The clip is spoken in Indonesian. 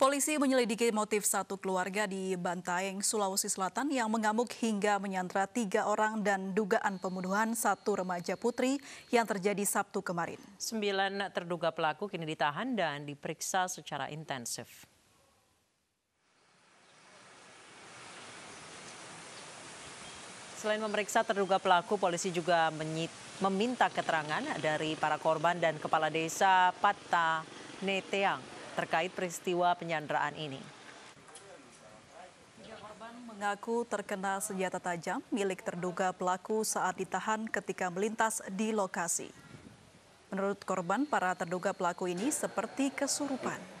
Polisi menyelidiki motif satu keluarga di Bantaeng, Sulawesi Selatan yang mengamuk hingga menyandra 3 orang dan dugaan pembunuhan 1 remaja putri yang terjadi Sabtu kemarin. 9 terduga pelaku kini ditahan dan diperiksa secara intensif. Selain memeriksa terduga pelaku, polisi juga meminta keterangan dari para korban dan kepala desa Pataneteang terkait peristiwa penyanderaan ini. Korban mengaku terkena senjata tajam milik terduga pelaku saat ditahan ketika melintas di lokasi. Menurut korban, para terduga pelaku ini seperti kesurupan.